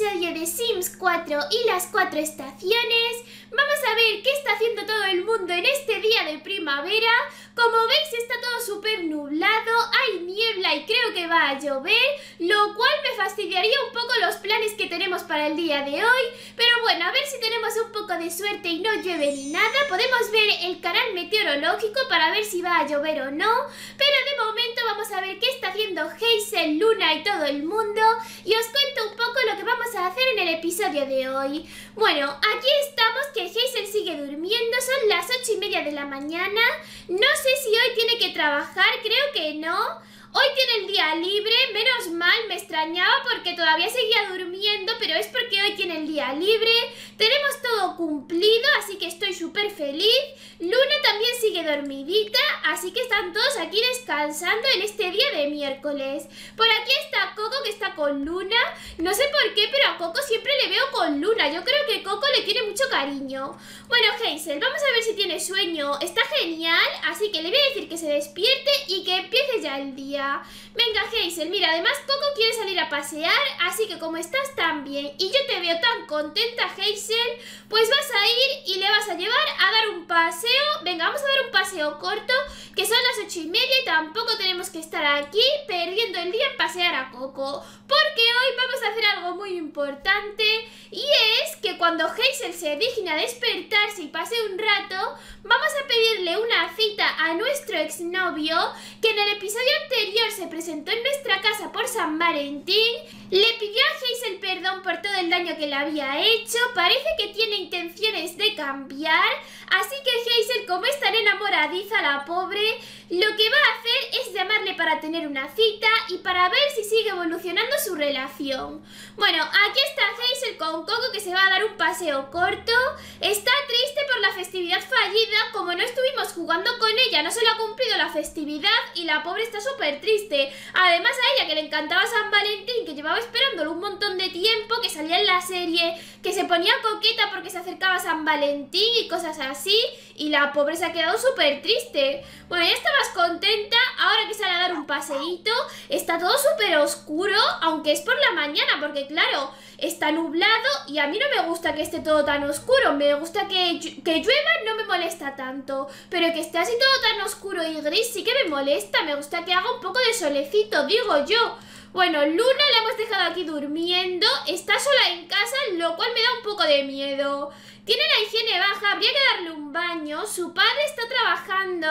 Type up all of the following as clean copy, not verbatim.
episodio de Sims 4 y las 4 estaciones. Vamos a ver qué está haciendo todo el mundo en este día de primavera. Como veis está todo súper nublado, hay niebla y creo que va a llover, lo cual me fastidiaría un poco los planes que tenemos para el día de hoy. Pero bueno, a ver si tenemos un poco de suerte y no llueve ni nada. Podemos ver el canal meteorológico para ver si va a llover o no. Pero de momento vamos a ver qué está haciendo Hazel, Luna y todo el mundo. Y os cuento un poco lo que vamos a hacer en el episodio de hoy. Bueno, aquí estamos que Hazel sigue durmiendo, son las 8:30 de la mañana. No sé si hoy tiene que trabajar, creo que no. Hoy tiene el día libre, menos mal, me extrañaba porque todavía seguía durmiendo, pero es porque hoy tiene el día libre. Tenemos todo cumplido, así que estoy súper feliz. Luna también sigue dormidita, así que están todos aquí descansando en este día de miércoles. Por aquí está Coco, que está con Luna. No sé por qué, pero a Coco siempre le veo con Luna. Yo creo que Coco le tiene mucho cariño. Bueno, Hazel, vamos a ver si tiene sueño. Está genial, así que le voy a decir que se despierte y que empiece ya el día. Venga, Hazel, mira, además Coco quiere salir a pasear, así que como estás tan bien y yo te veo tan contenta, Hazel, pues vas a ir y le vas a llevar a dar un paseo. Venga, vamos a dar un paseo corto, que son las 8:30 y tampoco tenemos que estar aquí perdiendo el día en pasear a Coco, porque hoy vamos a hacer algo muy importante, y es que cuando Hazel se digna despertarse y pase un rato, vamos a pedirle una cita a nuestro exnovio, que en el episodio anterior se presentó en nuestra casa por San Valentín, le pidió a Hazel perdón por todo el daño que le había hecho, parece que tiene intenciones de cambiar, así que Hazel, como es tan enamoradiza la pobre, lo que va a hacer es llamarle para tener una cita y para ver si sigue evolucionando su relación. Bueno, aquí está Hazel con Coco, que se va a dar un paseo corto, está triste por la festividad fallida, como no estuvimos jugando con ella, no se le ha cumplido la festividad y la pobre está súper triste. Además a ella, que le encantaba San Valentín, que llevaba esperándolo un montón de tiempo, que salía en la serie, que se ponía coqueta porque se acercaba San Valentín y cosas así, y la pobre se ha quedado súper triste. Bueno, ya está más contenta ahora que sale a dar un paseíto. Está todo súper oscuro, aunque es por la mañana, porque claro, está nublado y a mí no me gusta que esté todo tan oscuro. Me gusta que llueva, no me molesta tanto, pero que esté así todo tan oscuro y gris sí que me molesta. Me gusta que haga un poco de solecito, digo yo. Bueno, Luna la hemos dejado aquí durmiendo, está sola en casa, lo cual me da un poco de miedo. Tiene la higiene baja, habría que darle un baño. Su padre está trabajando.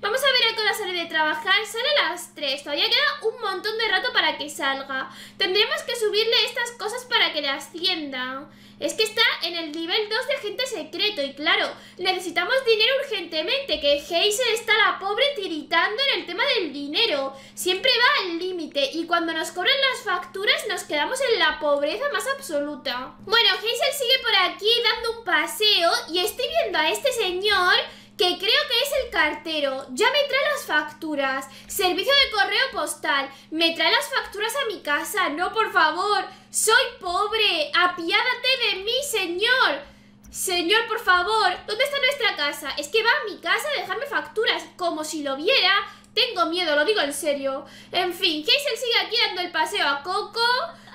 Vamos a ver a qué hora sale de trabajar. Sale a las 3, todavía queda un montón de rato para que salga. Tendremos que subirle estas cosas para que le asciendan. Es que está en el nivel 2 de agente secreto y claro, necesitamos dinero urgentemente, que Hazel está la pobre tiritando en el tema del dinero. Siempre va al límite y cuando nos cobran las facturas nos quedamos en la pobreza más absoluta. Bueno, Hazel sigue por aquí dando un paseo y estoy viendo a este señor, que creo que es el cartero. Ya me trae las facturas. Servicio de correo postal. Me trae las facturas a mi casa. No, por favor. Soy pobre. Apiádate de mí, señor. Señor, por favor. ¿Dónde está nuestra casa? Es que va a mi casa a dejarme facturas. Como si lo viera. Tengo miedo, lo digo en serio. En fin, Hazel sigue aquí dando el paseo a Coco.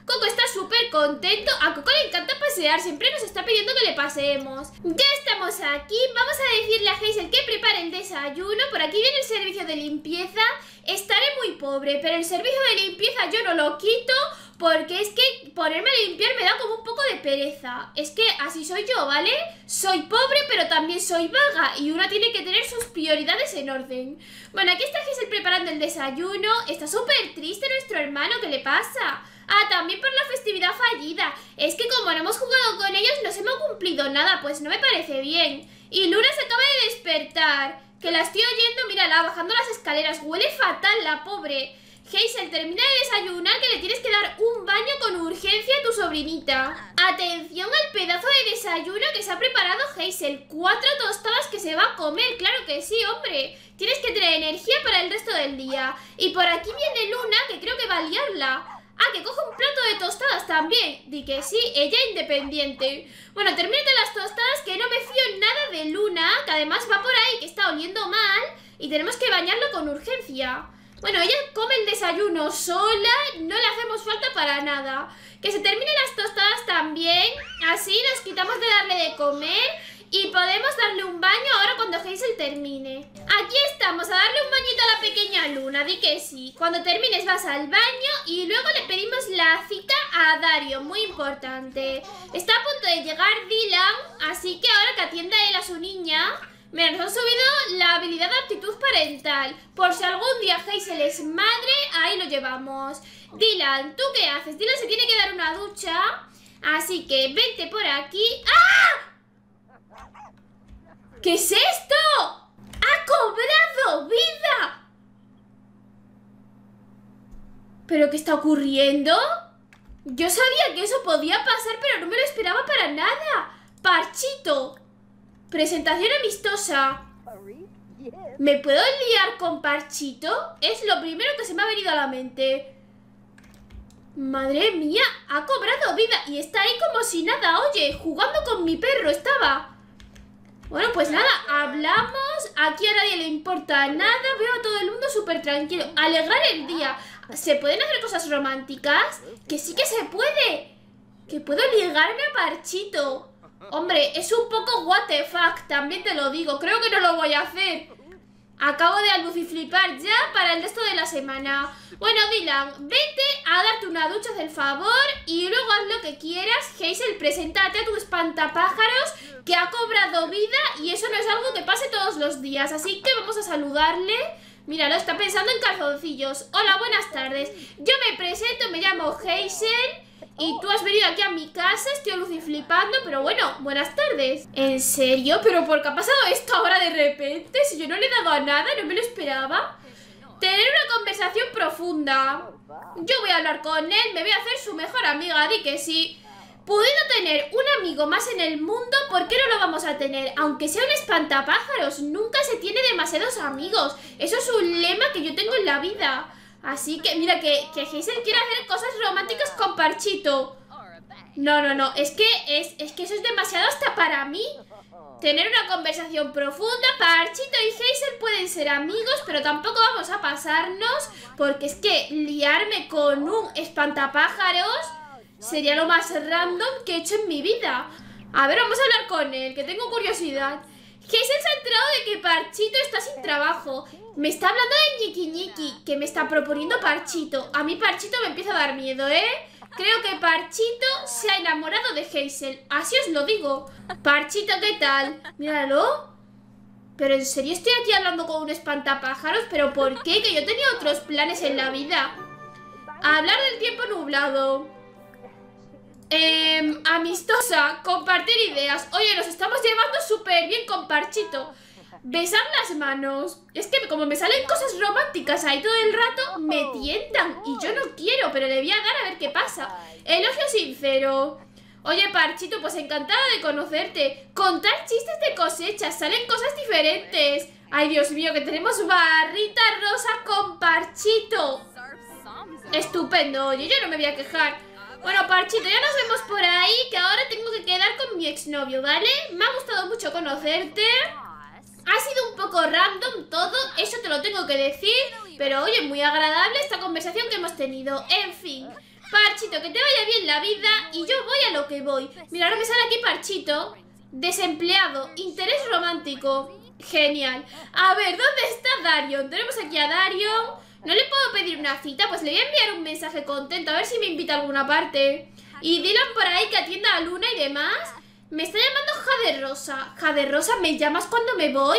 Coco está súper contento, a Coco le encanta pasear, siempre nos está pidiendo que le paseemos. Ya estamos aquí, vamos a decirle a Hazel que prepare el desayuno. Por aquí viene el servicio de limpieza. Estaré muy pobre, pero el servicio de limpieza yo no lo quito, porque es que ponerme a limpiar me da como un poco de pereza. Es que así soy yo, ¿vale? Soy pobre, pero también soy vaga, y una tiene que tener sus prioridades en orden. Bueno, aquí está Hazel preparando el desayuno. Está súper triste nuestro hermano, ¿qué le pasa? Ah, también por la festividad fallida. Es que como no hemos jugado con ellos, no se me ha cumplido nada, pues no me parece bien. Y Luna se acaba de despertar, que la estoy oyendo, mírala, bajando las escaleras. Huele fatal, la pobre. Hazel, termina de desayunar, que le tienes que dar un baño con urgencia a tu sobrinita. Atención al pedazo de desayuno que se ha preparado Hazel. 4 tostadas que se va a comer, claro que sí, hombre. Tienes que tener energía para el resto del día. Y por aquí viene Luna, que creo que va a liarla. Ah, que coge un plato de tostadas también. Di que sí, ella independiente. Bueno, termínate las tostadas, que no me fío nada de Luna, que además va por ahí, que está oliendo mal, y tenemos que bañarlo con urgencia. Bueno, ella come el desayuno sola, no le hacemos falta para nada. Que se terminen las tostadas también, así nos quitamos de darle de comer y podemos darle un baño ahora cuando Hazel termine. Aquí estamos, a darle un bañito a la pequeña Luna, di que sí. Cuando termines vas al baño y luego le pedimos la cita a Darío, muy importante. Está a punto de llegar Dylan, así que ahora que atienda él a su niña... Mira, nos han subido la habilidad de aptitud parental. Por si algún día Hazel es madre, ahí lo llevamos. Dylan, ¿tú qué haces? Dylan se tiene que dar una ducha. Así que vente por aquí. ¡Ah! ¿Qué es esto? ¡Ha cobrado vida! ¿Pero qué está ocurriendo? Yo sabía que eso podía pasar, pero no me lo esperaba para nada. Parchito. Presentación amistosa. ¿Me puedo liar con Parchito? Es lo primero que se me ha venido a la mente. Madre mía, ha cobrado vida y está ahí como si nada. Oye, jugando con mi perro estaba. Bueno, pues nada, hablamos. Aquí a nadie le importa nada. Veo a todo el mundo súper tranquilo. Alegrar el día. ¿Se pueden hacer cosas románticas? Que sí que se puede. Que puedo ligarme a Parchito. Hombre, es un poco what the fuck, también te lo digo. Creo que no lo voy a hacer. Acabo de aluciflipar ya para el resto de la semana. Bueno, Dylan, vete a darte una ducha, haz el favor. Y luego haz lo que quieras. Hazel, preséntate a tu espantapájaros, que ha cobrado vida. Y eso no es algo que pase todos los días. Así que vamos a saludarle. Mira, lo está pensando en calzoncillos. Hola, buenas tardes. Yo me presento, me llamo Hazel. Y tú has venido aquí a mi casa, estoy luciflipando, pero bueno, buenas tardes. ¿En serio? ¿Pero por qué ha pasado esto ahora de repente? Si yo no le he dado a nada, no me lo esperaba. Tener una conversación profunda. Yo voy a hablar con él, me voy a hacer su mejor amiga, di que sí. Pudiendo tener un amigo más en el mundo, ¿por qué no lo vamos a tener? Aunque sea un espantapájaros, nunca se tiene demasiados amigos. Eso es un lema que yo tengo en la vida. Así que, mira, que Hazel quiere hacer cosas románticas con Parchito. No, no, no, es que eso es demasiado hasta para mí. Tener una conversación profunda. Parchito y Hazel pueden ser amigos, pero tampoco vamos a pasarnos. Porque es que liarme con un espantapájaros sería lo más random que he hecho en mi vida. A ver, vamos a hablar con él, que tengo curiosidad. Hazel se ha enterado de que Parchito está sin trabajo. Me está hablando de ñiqui ñiqui, que me está proponiendo Parchito. A mí Parchito me empieza a dar miedo, ¿eh? Creo que Parchito se ha enamorado de Hazel. Así os lo digo. Parchito, ¿qué tal? Míralo. Pero en serio estoy aquí hablando con un espantapájaros. ¿Pero por qué? Que yo tenía otros planes en la vida. Hablar del tiempo nublado. Amistosa, compartir ideas. Oye, nos estamos llevando súper bien con Parchito. Besar las manos. Es que como me salen cosas románticas ahí todo el rato, me tientan. Y yo no quiero, pero le voy a dar a ver qué pasa. Elogio sincero. Oye, Parchito, pues encantada de conocerte. Contar chistes de cosechas, salen cosas diferentes. Ay, Dios mío, que tenemos barrita rosa con Parchito. Estupendo, oye, yo no me voy a quejar. Bueno, Parchito, ya nos vemos por ahí, que ahora tengo que quedar con mi exnovio, ¿vale? Me ha gustado mucho conocerte. Ha sido un poco random todo, eso te lo tengo que decir. Pero oye, muy agradable esta conversación que hemos tenido. En fin, Parchito, que te vaya bien la vida y yo voy a lo que voy. Mira, ahora me sale aquí Parchito. Desempleado, interés romántico. Genial. A ver, ¿dónde está Darío? Tenemos aquí a Darío. No le puedo pedir una cita, pues le voy a enviar un mensaje contento, a ver si me invita a alguna parte. Y Dylan por ahí que atienda a Luna y demás. Me está llamando Jade Rosa. Jade Rosa, ¿me llamas cuando me voy?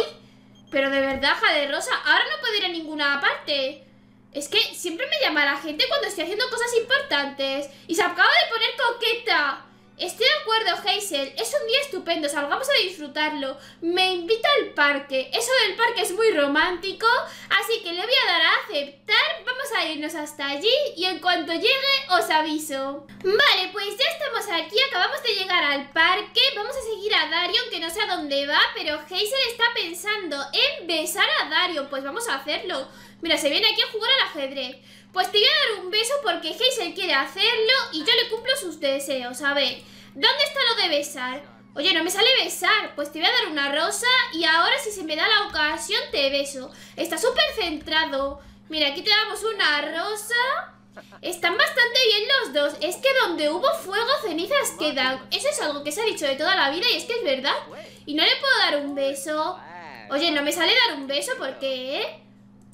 Pero de verdad, Jade Rosa, ahora no puedo ir a ninguna parte. Es que siempre me llama la gente cuando estoy haciendo cosas importantes. Y se acaba de poner coqueta. Estoy de acuerdo, Hazel, es un día estupendo, salgamos a disfrutarlo. Me invita al parque, eso del parque es muy romántico. Así que le voy a dar a aceptar, vamos a irnos hasta allí. Y en cuanto llegue, os aviso. Vale, pues ya estamos aquí, acabamos de llegar al parque. Vamos a seguir a Darío, que no sé a dónde va. Pero Hazel está pensando en besar a Darío, pues vamos a hacerlo. Mira, se viene aquí a jugar al ajedrez. Pues te voy a dar un beso porque Hazel quiere hacerlo y yo le cumplo sus deseos. A ver, ¿dónde está lo de besar? Oye, no me sale besar. Pues te voy a dar una rosa y ahora si se me da la ocasión te beso. Está súper centrado. Mira, aquí te damos una rosa. Están bastante bien los dos. Es que donde hubo fuego, cenizas quedan. Eso es algo que se ha dicho de toda la vida y es que es verdad. Y no le puedo dar un beso. Oye, no me sale dar un beso porque...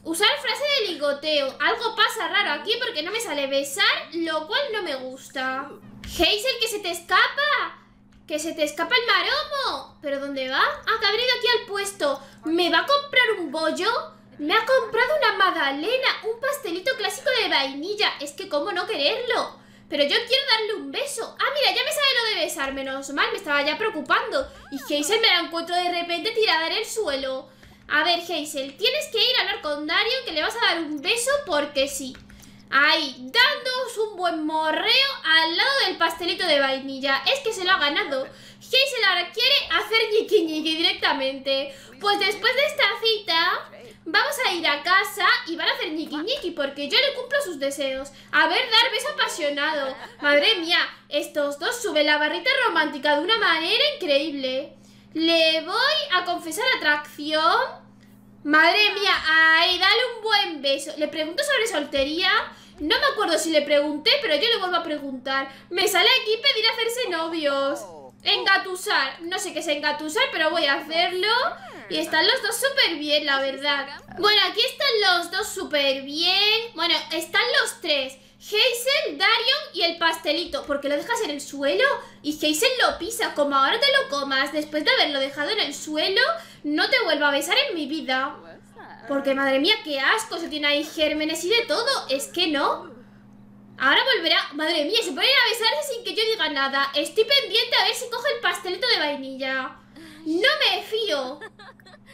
Usar frase de ligoteo. Algo pasa raro aquí porque no me sale besar, lo cual no me gusta. Hazel, que se te escapa. Que se te escapa el maromo. ¿Pero dónde va? Ah, que ha venido aquí al puesto. ¿Me va a comprar un bollo? Me ha comprado una magdalena, un pastelito clásico de vainilla. Es que cómo no quererlo. Pero yo quiero darle un beso. Ah, mira, ya me sale lo de besar. Menos mal, me estaba ya preocupando. Y Hazel me la encuentro de repente tirada en el suelo. A ver, Hazel, tienes que ir a hablar con Darío, que le vas a dar un beso porque sí. Ahí, dándoos un buen morreo al lado del pastelito de vainilla. Es que se lo ha ganado. Hazel ahora quiere hacer ñiqui ñiqui directamente. Pues después de esta cita, vamos a ir a casa y van a hacer ñiqui ñiqui porque yo le cumplo sus deseos. A ver, dar beso apasionado. Madre mía, estos dos suben la barrita romántica de una manera increíble. Le voy a confesar atracción. Madre mía, ay, dale un buen beso. Le pregunto sobre soltería. No me acuerdo si le pregunté, pero yo le vuelvo a preguntar. Me sale aquí pedir hacerse novios. Engatusar, no sé qué es engatusar, pero voy a hacerlo. Y están los dos súper bien, la verdad. Bueno, aquí están los dos súper bien. Bueno, están los tres: Hazel, Darío y el pastelito. ¿Por qué lo dejas en el suelo? Y Hazel lo pisa, como ahora te lo comas. Después de haberlo dejado en el suelo, no te vuelvo a besar en mi vida. Porque madre mía, qué asco. Se tiene ahí gérmenes y de todo. Es que no. Ahora volverá. Madre mía, se ponen a besarse sin que yo diga nada. Estoy pendiente a ver si coge el pastelito de vainilla. No me fío.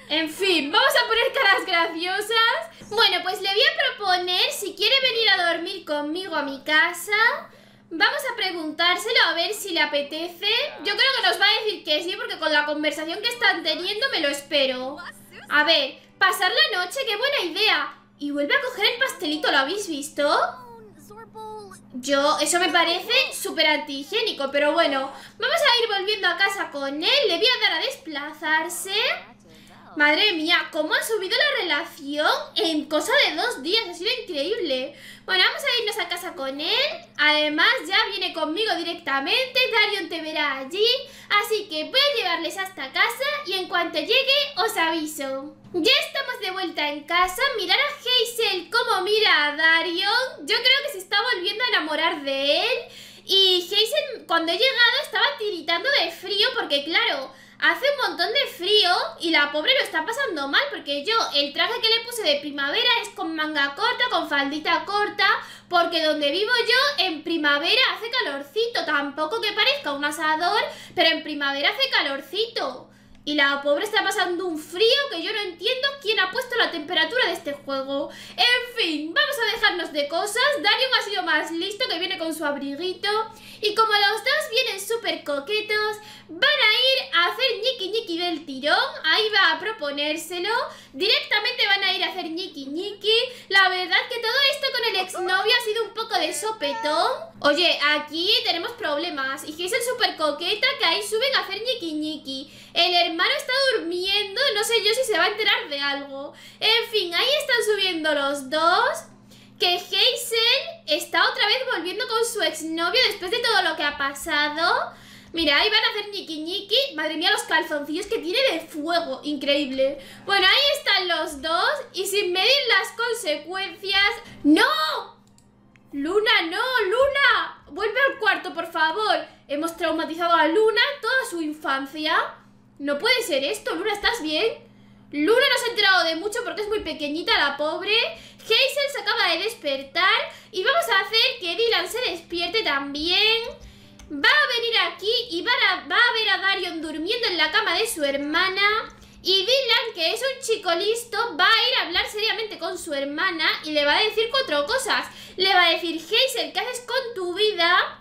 En fin, vamos a poner caras graciosas. Bueno, pues le voy a proponer, si quiere venir a dormir conmigo a mi casa, vamos a preguntárselo a ver si le apetece. Yo creo que nos va a decir que sí, porque con la conversación que están teniendo me lo espero. A ver, pasar la noche, qué buena idea. Y vuelve a coger el pastelito, ¿lo habéis visto? Yo, eso me parece súper antihigiénico, pero bueno. Vamos a ir volviendo a casa con él, le voy a dar a desplazarse. Madre mía, cómo ha subido la relación en cosa de 2 días, ha sido increíble. Bueno, vamos a irnos a casa con él. Además, ya viene conmigo directamente, Darío te verá allí. Así que voy a llevarles hasta casa y en cuanto llegue os aviso. Ya estamos de vuelta en casa. Mirad a Hazel cómo mira a Darío. Yo creo que se está volviendo a enamorar de él. Y Hazel, cuando he llegado, estaba tiritando de frío porque claro... Hace un montón de frío y la pobre lo está pasando mal porque yo el traje que le puse de primavera es con manga corta, con faldita corta, porque donde vivo yo en primavera hace calorcito, tampoco que parezca un asador, pero en primavera hace calorcito y la pobre está pasando un frío que yo no entiendo quién ha puesto la temperatura de este juego. En fin, vamos a dejarnos de cosas. Darío ha sido más listo, que viene con su abriguito. Y como los dos vienen súper coquetos, van a ir a hacer ñiqui ñiqui del tirón. Ahí va a proponérselo. Directamente van a ir a hacer ñiqui ñiqui. La verdad que todo esto con el exnovio ha sido un poco de sopetón. Oye, aquí tenemos problemas. Y Hazel súper coqueta, que ahí suben a hacer ñiqui ñiqui. El hermano está durmiendo, no sé yo si se va a enterar de algo. En fin, ahí están subiendo los dos. Que Hazel está otra vez volviendo con su exnovio después de todo lo que ha pasado. Mira, ahí van a hacer ñiqui ñiqui. Madre mía, los calzoncillos que tiene de fuego. Increíble. Bueno, ahí están los dos. Y sin medir las consecuencias... ¡No! ¡Luna, no! ¡Luna! Vuelve al cuarto, por favor. Hemos traumatizado a Luna toda su infancia. No puede ser esto. Luna, ¿estás bien? Luna no se ha enterado de mucho porque es muy pequeñita la pobre. Hazel se acaba de despertar. Y vamos a hacer que Dylan se despierte también. Va a venir aquí y va a ver a Darío durmiendo en la cama de su hermana. Y Dylan, que es un chico listo, va a ir a hablar seriamente con su hermana y le va a decir 4 cosas. Le va a decir, Hazel, ¿qué haces con tu vida?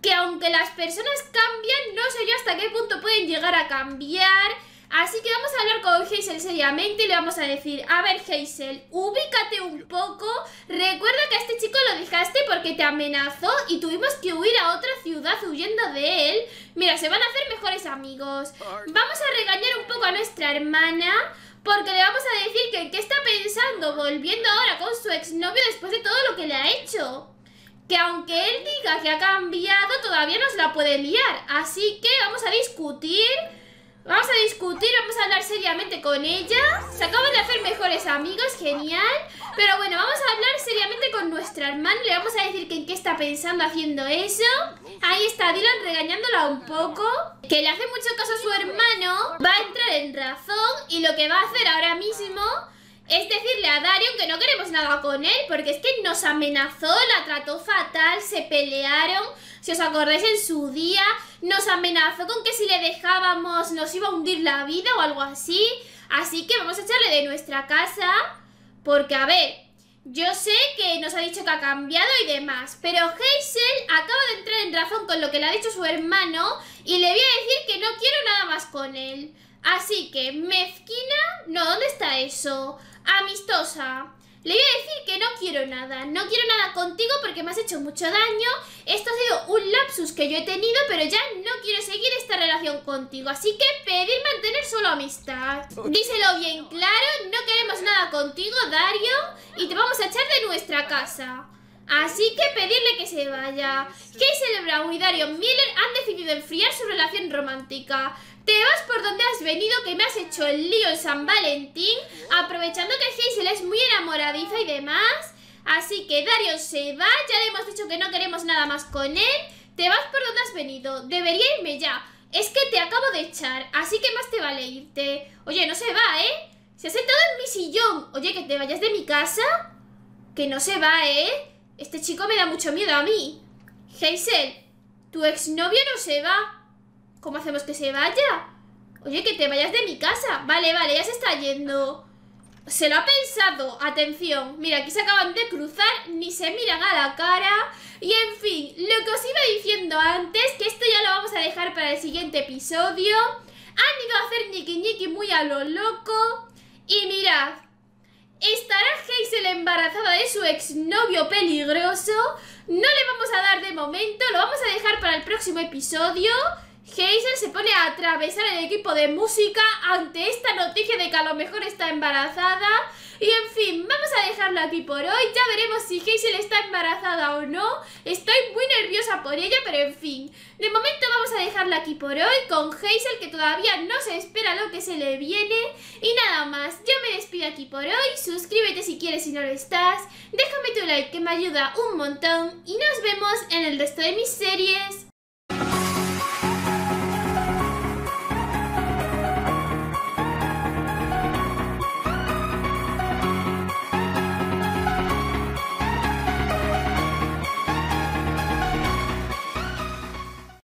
Que aunque las personas cambian, no sé yo hasta qué punto pueden llegar a cambiar. Así que vamos a hablar con Hazel seriamente y le vamos a decir, a ver Hazel, ubícate un poco, recuerda que a este chico lo dejaste porque te amenazó y tuvimos que huir a otra ciudad huyendo de él. Mira, se van a hacer mejores amigos. Vamos a regañar un poco a nuestra hermana porque le vamos a decir que qué está pensando volviendo ahora con su exnovio después de todo lo que le ha hecho. Que aunque él diga que ha cambiado, todavía nos la puede liar. Así que vamos a discutir, vamos a hablar seriamente con ella. Se acaban de hacer mejores amigos, genial. Pero bueno, vamos a hablar seriamente con nuestra hermana. Le vamos a decir que en qué está pensando haciendo eso. Ahí está Dylan regañándola un poco, que le hace mucho caso a su hermano. Va a entrar en razón y lo que va a hacer ahora mismo es decirle a Darío que no queremos nada con él, porque es que nos amenazó, la trató fatal, se pelearon, si os acordáis en su día, nos amenazó con que si le dejábamos nos iba a hundir la vida o algo así. Así que vamos a echarle de nuestra casa, porque a ver, yo sé que nos ha dicho que ha cambiado y demás, pero Hazel acaba de entrar en razón con lo que le ha dicho su hermano y le voy a decir que no quiero nada más con él. Así que, mezquina, no, ¿dónde está eso? Amistosa, le voy a decir que no quiero nada contigo porque me has hecho mucho daño. Esto ha sido un lapsus que yo he tenido, pero ya no quiero seguir esta relación contigo. Así que pedir mantener solo amistad. Díselo bien claro, no queremos nada contigo, Darío, y te vamos a echar de nuestra casa. Así que pedirle que se vaya. Hazel Brown y Darío Miller han decidido enfriar su relación romántica. Te vas por donde has venido, que me has hecho el lío en San Valentín, aprovechando que Hazel es muy enamoradiza y demás. Así que Darío se va, ya le hemos dicho que no queremos nada más con él. Te vas por donde has venido, debería irme ya. Es que te acabo de echar, así que más te vale irte. Oye, no se va, ¿eh? Se ha sentado en mi sillón. Oye, que te vayas de mi casa. Que no se va, ¿eh? Este chico me da mucho miedo a mí. Hazel, tu exnovio no se va. ¿Cómo hacemos que se vaya? Oye, que te vayas de mi casa. Vale, vale, ya se está yendo. Se lo ha pensado, atención. Mira, aquí se acaban de cruzar, ni se miran a la cara. Y en fin, lo que os iba diciendo antes, que esto ya lo vamos a dejar para el siguiente episodio. Han ido a hacer ñiqui ñiqui muy a lo loco. Y mirad, ¿estará Hazel embarazada de su exnovio peligroso? No le vamos a dar de momento, lo vamos a dejar para el próximo episodio. Hazel se pone a atravesar el equipo de música ante esta noticia de que a lo mejor está embarazada. Y en fin, vamos a dejarlo aquí por hoy. Ya veremos si Hazel está embarazada o no. Estoy muy nerviosa por ella, pero en fin. De momento vamos a dejarlo aquí por hoy con Hazel, que todavía no se espera lo que se le viene. Y nada más, yo me despido aquí por hoy. Suscríbete si quieres y no lo estás. Déjame tu like, que me ayuda un montón. Y nos vemos en el resto de mis series.